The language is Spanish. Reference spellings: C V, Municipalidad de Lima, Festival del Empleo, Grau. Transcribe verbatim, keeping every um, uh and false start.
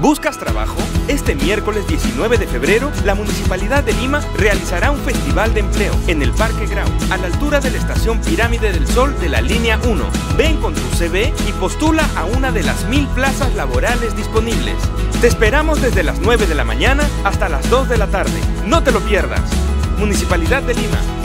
¿Buscas trabajo? Este miércoles diecinueve de febrero, la Municipalidad de Lima realizará un Festival de Empleo en el Parque Grau, a la altura de la estación Pirámide del Sol de la Línea uno. Ven con tu C V y postula a una de las mil plazas laborales disponibles. Te esperamos desde las nueve de la mañana hasta las dos de la tarde. No te lo pierdas. Municipalidad de Lima.